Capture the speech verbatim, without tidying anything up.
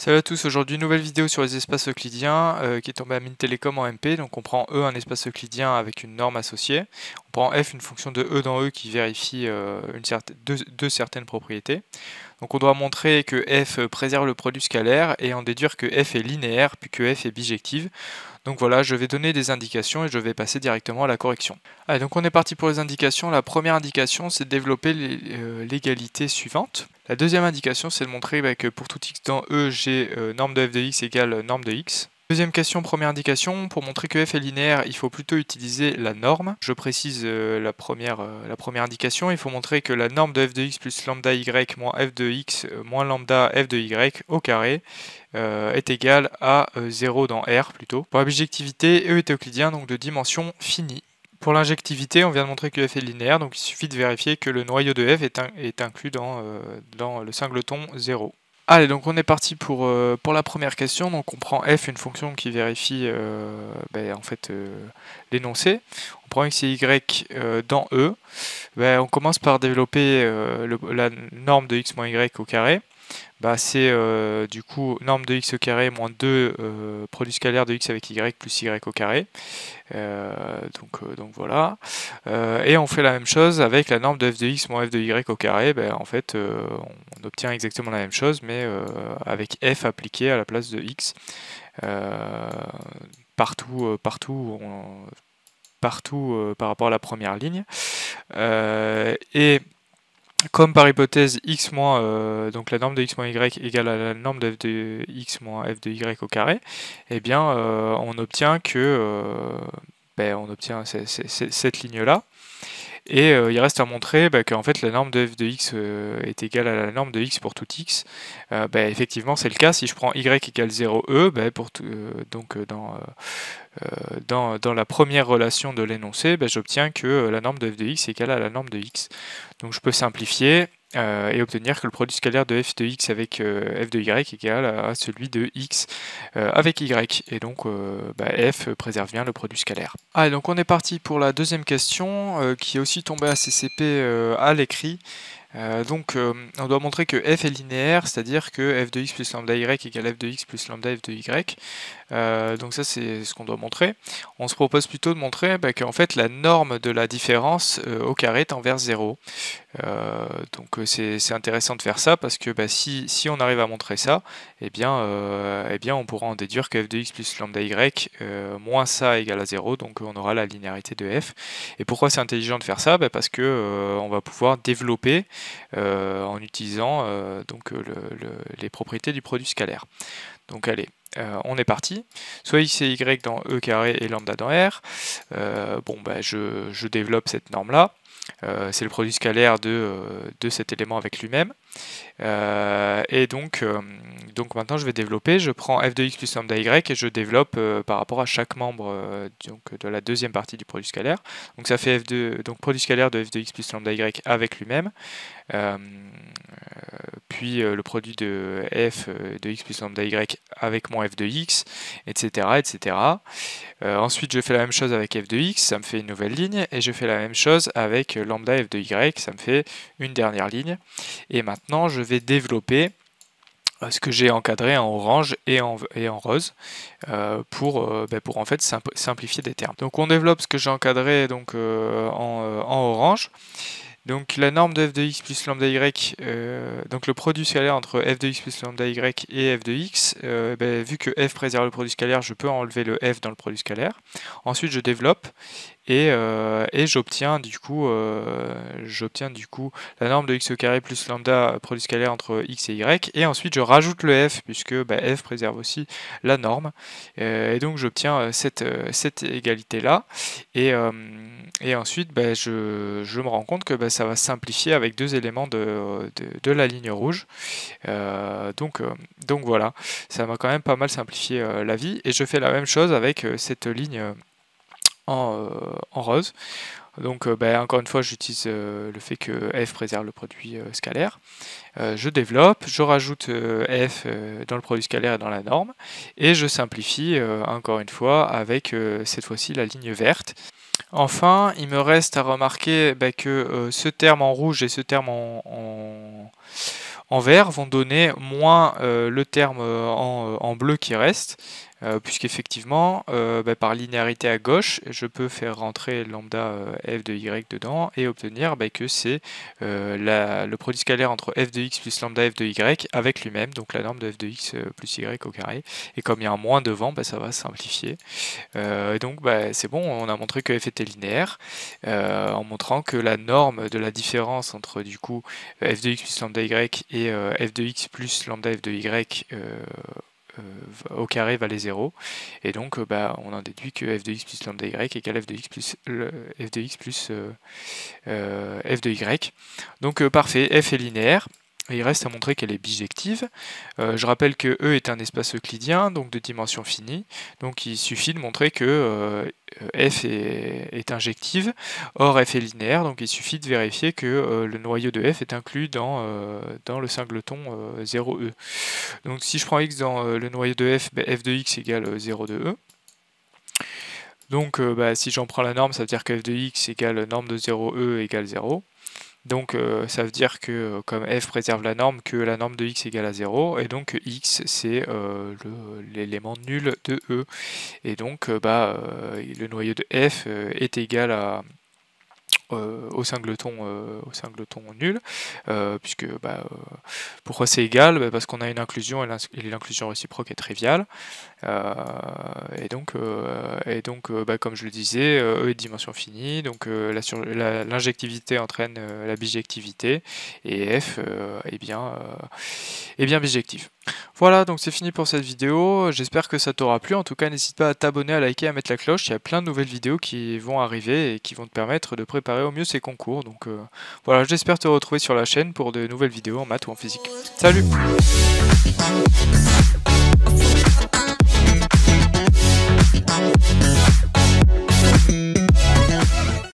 Salut à tous, aujourd'hui nouvelle vidéo sur les espaces euclidiens euh, qui est tombée à Mines-Télécom en M P. Donc on prend E un espace euclidien avec une norme associée, on prend F une fonction de E dans E qui vérifie euh, une cer deux, deux certaines propriétés. Donc on doit montrer que F préserve le produit scalaire et en déduire que F est linéaire puis que F est bijective. Donc voilà, je vais donner des indications et je vais passer directement à la correction. Allez, donc on est parti pour les indications. La première indication, c'est de développer l'égalité suivante. La deuxième indication, c'est de montrer bah, que pour tout x dans E, j'ai euh, norme de f de x égale norme de x. Deuxième question, première indication, pour montrer que f est linéaire, il faut plutôt utiliser la norme. Je précise euh, la, première, euh, la première indication, il faut montrer que la norme de f de x plus lambda y moins f de x moins lambda f de y au carré euh, est égale à euh, zéro dans R plutôt. Pour la bijectivité, E est euclidien, donc de dimension finie. Pour l'injectivité, on vient de montrer que f est linéaire, donc il suffit de vérifier que le noyau de f est, in est inclus dans, euh, dans le singleton zéro. Allez, donc on est parti pour, euh, pour la première question. Donc on prend f, une fonction qui vérifie euh, ben, en fait, euh, l'énoncé. On prend x et y euh, dans E. Ben, on commence par développer euh, le, la norme de x moins y au carré. Ben, c'est euh, du coup norme de x au carré moins deux euh, produit scalaire de x avec y plus y au carré. Euh, donc, euh, donc voilà. Euh, et on fait la même chose avec la norme de f de x moins f de y au carré. Ben, en fait, euh, on obtient exactement la même chose, mais euh, avec f appliqué à la place de x. Euh, partout, euh, partout, on, partout euh, par rapport à la première ligne. Euh, et... Comme par hypothèse x moins euh, donc la norme de x moins y égale à la norme de f de x moins f de y au carré, eh bien euh, on obtient que euh, ben, on obtient cette ligne là. Et euh, il reste à montrer bah, qu'en fait la norme de f de x euh, est égale à la norme de x pour tout x. Euh, bah, effectivement, c'est le cas. Si je prends y égale zéro e, bah, pour tout, euh, donc dans, euh, dans, dans la première relation de l'énoncé, bah, j'obtiens que euh, la norme de f de x est égale à la norme de x. Donc je peux simplifier euh, et obtenir que le produit scalaire de f de x avec euh, f de y est égal à celui de x euh, avec y. Et donc euh, bah, f préserve bien le produit scalaire. Ah, donc on est parti pour la deuxième question euh, qui est aussi tombée à C C P euh, à l'écrit. Euh, donc euh, on doit montrer que f est linéaire, c'est-à-dire que f de x plus lambda y égale f de x plus lambda f de y. Euh, donc ça, c'est ce qu'on doit montrer. On se propose plutôt de montrer bah, qu'en fait la norme de la différence euh, au carré tend vers zéro. Euh, donc c'est intéressant de faire ça parce que bah, si, si on arrive à montrer ça, eh bien, euh, eh bien on pourra en déduire que f de x plus lambda y euh, moins ça égale à zéro, donc on aura la linéarité de f. Et pourquoi c'est intelligent de faire ça? Bah, parce que euh, on va pouvoir développer Euh, en utilisant euh, donc le, le, les propriétés du produit scalaire. Donc allez, euh, on est parti. Soit x et y dans E carré et lambda dans R. Euh, bon, bah, je, je développe cette norme-là. Euh, c'est le produit scalaire de, de cet élément avec lui-même. Euh, et donc, euh, donc maintenant je vais développer. Je prends f de x plus lambda y et je développe euh, par rapport à chaque membre euh, donc, de la deuxième partie du produit scalaire. Donc ça fait f de, donc produit scalaire de f de x plus lambda y avec lui-même. Euh, puis euh, le produit de f de x plus lambda y avec mon f de x, et cetera et cetera. Euh, ensuite je fais la même chose avec f de x, ça me fait une nouvelle ligne, et je fais la même chose avec lambda f de y, ça me fait une dernière ligne. Et maintenant je vais développer ce que j'ai encadré en orange et en, et en rose euh, pour, euh, ben pour en fait simplifier des termes. Donc on développe ce que j'ai encadré donc, euh, en, euh, en orange. Donc la norme de f de x plus lambda y, euh, donc le produit scalaire entre f de x plus lambda y et f de x, euh, ben, vu que f préserve le produit scalaire, je peux enlever le f dans le produit scalaire. Ensuite je développe et, euh, et j'obtiens du coup, euh, j'obtiens du coup la norme de x au carré plus lambda produit scalaire entre x et y. Et ensuite je rajoute le f puisque ben, f préserve aussi la norme. Euh, et donc j'obtiens cette, cette égalité là. Et, euh, et ensuite ben, je, je me rends compte que ben, ça va simplifier avec deux éléments de, de, de la ligne rouge. Euh, donc, donc voilà, ça m'a quand même pas mal simplifié euh, la vie. Et je fais la même chose avec euh, cette ligne euh, en, euh, en rose. Donc euh, ben, encore une fois, j'utilise euh, le fait que f préserve le produit euh, scalaire. Euh, je développe, je rajoute euh, f euh, dans le produit scalaire et dans la norme. Et je simplifie euh, encore une fois avec euh, cette fois-ci la ligne verte. Enfin, il me reste à remarquer bah, que euh, ce terme en rouge et ce terme en, en, en vert vont donner moins euh, le terme en, en bleu qui reste, euh, puisqu'effectivement, euh, bah, par linéarité à gauche, je peux faire rentrer lambda euh, f de y dedans et obtenir bah, que c'est euh, la, le produit scalaire entre f de x plus lambda f de y avec lui-même, donc la norme de f de x plus y au carré. Et comme il y a un moins devant, bah, ça va simplifier. Euh, et donc bah, c'est bon, on a montré que f était linéaire, euh, en montrant que la norme de la différence entre du coup f de x plus lambda y et euh, f de x plus lambda f de y euh, euh, au carré valait zéro, et donc euh, bah, on en déduit que f de x plus lambda y égale f de x plus le, f de x plus euh, euh, f de y. Donc euh, parfait, f est linéaire. Et il reste à montrer qu'elle est bijective. Euh, je rappelle que E est un espace euclidien, donc de dimension finie. Donc il suffit de montrer que euh, F est, est injective. Or F est linéaire, donc il suffit de vérifier que euh, le noyau de F est inclus dans, euh, dans le singleton euh, zéro E. Donc si je prends X dans euh, le noyau de F, bah, F de X égale zéro de E. Donc euh, bah, si j'en prends la norme, ça veut dire que F de X égale norme de zéro E égale zéro. Donc euh, ça veut dire que euh, comme f préserve la norme, que la norme de x égale à zéro, et donc x c'est euh, l'élément nul de E. Et donc euh, bah, euh, le noyau de f euh, est égal à, euh, au, singleton, euh, au singleton nul, euh, puisque bah, euh, pourquoi c'est égal, bah, parce qu'on a une inclusion, et l'inclusion réciproque est triviale. Euh, et donc, euh, et donc euh, bah, comme je le disais, euh, E est dimension finie, donc euh, l'injectivité la la, entraîne euh, la bijectivité, et F euh, est, bien, euh, est bien bijective. Voilà, donc c'est fini pour cette vidéo, j'espère que ça t'aura plu, en tout cas n'hésite pas à t'abonner, à liker, à mettre la cloche, il y a plein de nouvelles vidéos qui vont arriver et qui vont te permettre de préparer au mieux ces concours, donc euh, voilà, j'espère te retrouver sur la chaîne pour de nouvelles vidéos en maths ou en physique. Salut!